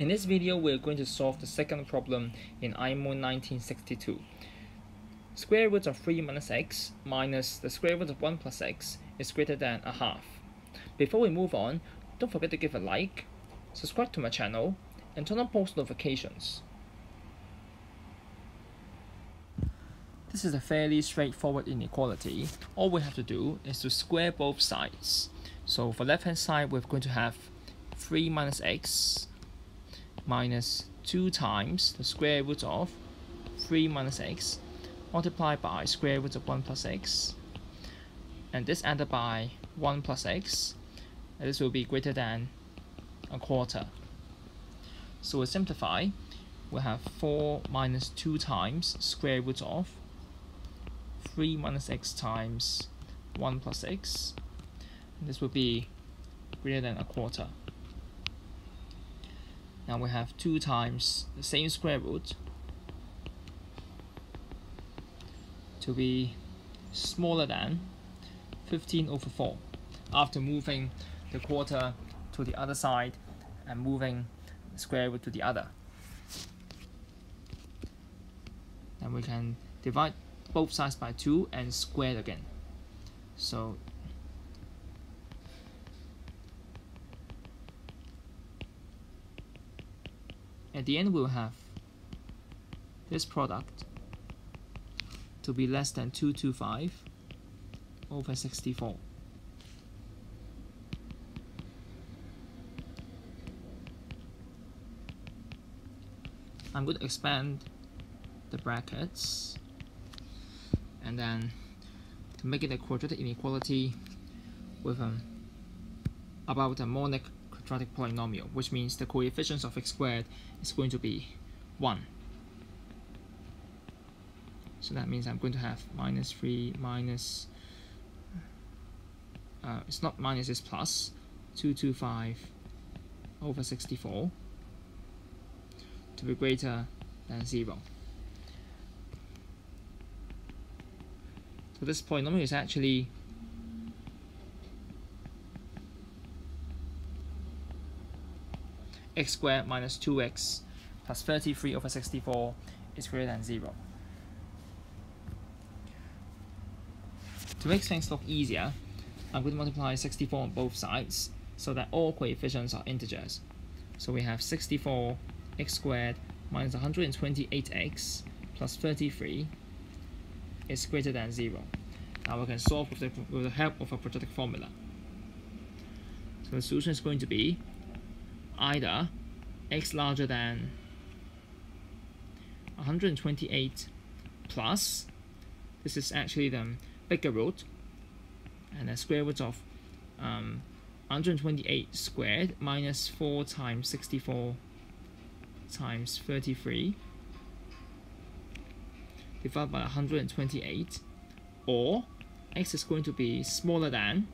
In this video, we're going to solve the second problem in IMO 1962. Square root of 3 minus x minus the square root of 1 plus x is greater than 1/2. Before we move on, don't forget to give a like, subscribe to my channel, and turn on post notifications. This is a fairly straightforward inequality. All we have to do is to square both sides. So for left hand side, we're going to have 3 minus x minus 2 times the square root of 3 minus x multiplied by square root of 1 plus x, and this added by 1 plus x, and this will be greater than 1/4. So we simplify, we have 4 minus 2 times square root of 3 minus x times 1 plus x, and this will be greater than 1/4. Now we have 2 times the same square root to be smaller than 15/4 after moving the quarter to the other side and moving the square root to the other. And we can divide both sides by 2 and square again. So at the end, we'll have this product to be less than 225 over 64. I'm going to expand the brackets, and then to make it a quadratic inequality with about a monic quadratic polynomial, which means the coefficients of x squared is going to be 1. So that means I'm going to have minus 3 minus, it's not minus, it's plus 225 over 64 to be greater than 0. So this polynomial is actually x squared minus 2x plus 33 over 64 is greater than 0. To make things look easier, I'm going to multiply 64 on both sides so that all coefficients are integers. So we have 64 x squared minus 128x plus 33 is greater than 0. Now we can solve with the help of a quadratic formula. So the solution is going to be either x larger than 128 plus, this is actually the bigger root, and the square root of 128 squared minus 4 times 64 times 33 divided by 128, or x is going to be smaller than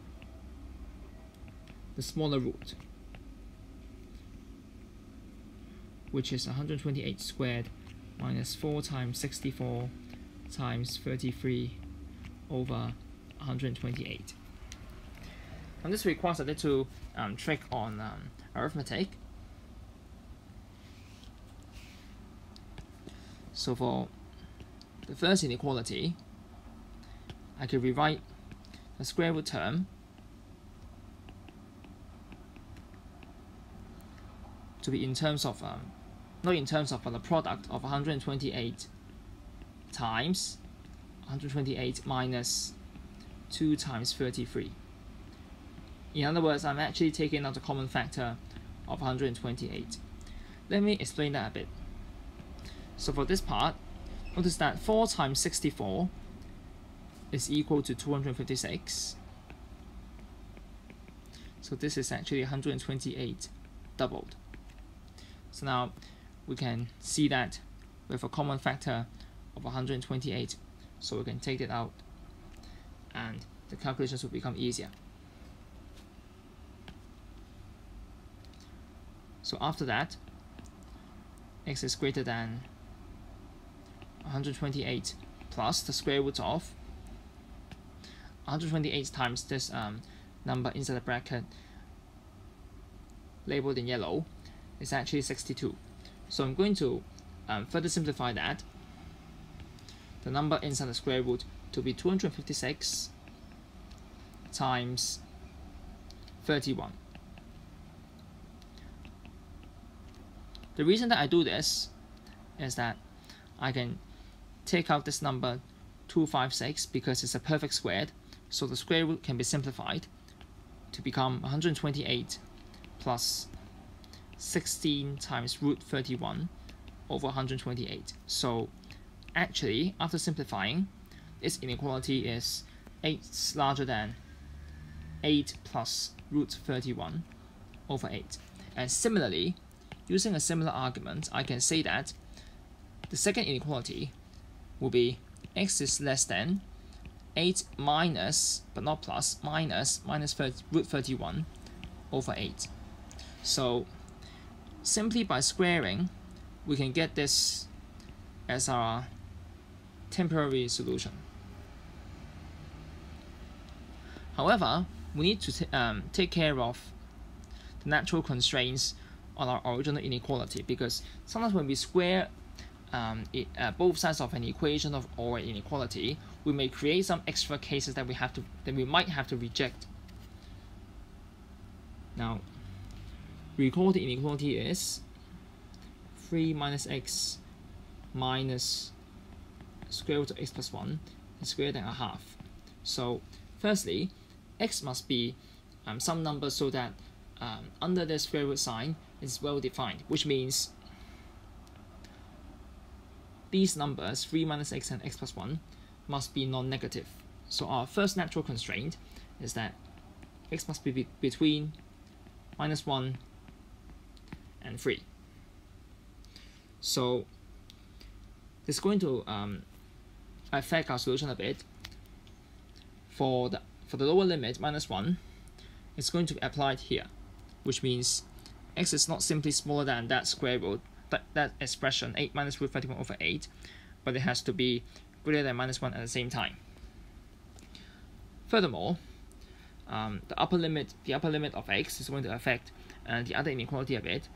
the smaller root, which is 128 squared minus 4 times 64 times 33 over 128. And this requires a little trick on arithmetic. So for the first inequality, I could rewrite the square root term to be in terms of but the product of 128 times 128 minus 2 times 33. In other words, I'm actually taking out the common factor of 128. Let me explain that a bit. So for this part, notice that 4 times 64 is equal to 256. So this is actually 128 doubled. So now we can see that we have a common factor of 128, so we can take it out and the calculations will become easier. So after that, x is greater than 128 plus the square root of 128 times this number inside the bracket labeled in yellow, is actually 62. So I'm going to further simplify that. The number inside the square root to be 256 times 31. The reason that I do this is that I can take out this number 256 because it's a perfect squared, so the square root can be simplified to become 128 plus 16 times root 31 over 128. So actually, after simplifying, this inequality is 8 larger than 8 plus root 31 over 8. And similarly, using a similar argument, I can say that the second inequality will be x is less than 8 minus, but not plus, minus root 31 over 8. So simply by squaring, we can get this as our temporary solution. However, we need to take care of the natural constraints on our original inequality, because sometimes when we square both sides of an equation or inequality, we may create some extra cases that we might have to reject. Now, recall the inequality is 3 minus x minus square root of x plus 1 is greater than 1/2. So firstly, x must be some number so that under the square root sign is well defined, which means these numbers 3 minus x and x plus 1 must be non-negative. So our first natural constraint is that x must be between minus 1 and 3. So it's going to affect our solution a bit. For the lower limit, minus 1, it's going to be applied here, which means x is not simply smaller than that square root, but that expression 8 minus root 31 over 8, but it has to be greater than minus 1 at the same time. Furthermore, the upper limit of x is going to affect the other inequality a bit,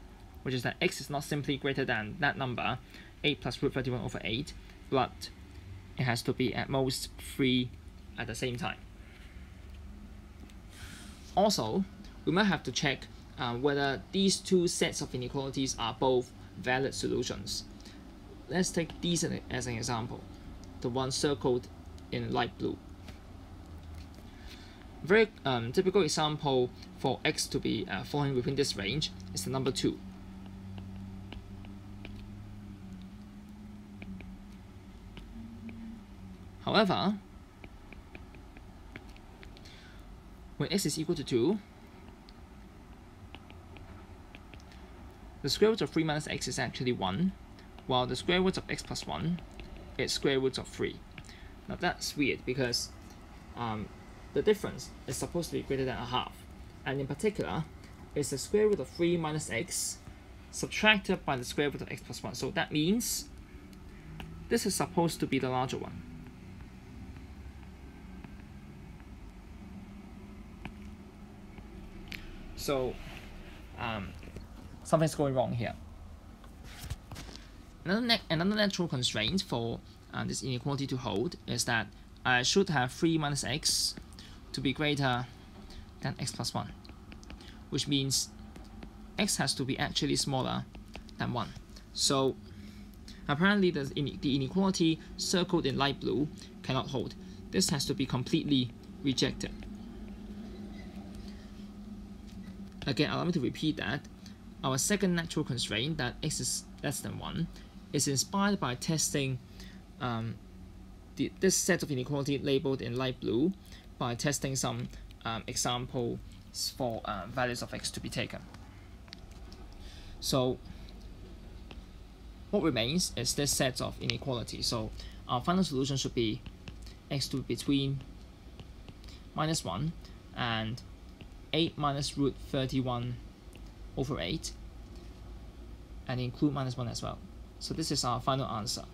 which is that x is not simply greater than that number 8 plus root 31 over 8, but it has to be at most 3 at the same time. Also, we might have to check whether these two sets of inequalities are both valid solutions. Let's take these as an example, the one circled in light blue. Very typical example for x to be falling within this range is the number 2. However, when x is equal to 2, the square root of 3 minus x is actually 1, while the square root of x plus 1 is square root of 3. Now that's weird, because the difference is supposed to be greater than 1/2, and in particular, it's the square root of 3 minus x subtracted by the square root of x plus 1. So that means this is supposed to be the larger one. So something's going wrong here. Another natural constraint for this inequality to hold is that I should have 3 minus x to be greater than x plus 1, which means x has to be actually smaller than 1. So apparently the inequality circled in light blue cannot hold. This has to be completely rejected. Again, allow me to repeat that our second natural constraint, that x is less than 1, is inspired by testing this set of inequality labeled in light blue by testing some examples for values of x to be taken. So what remains is this set of inequality. So our final solution should be x to be between minus 1 and 8 minus root 31 over 8, and include minus 1 as well. So this is our final answer.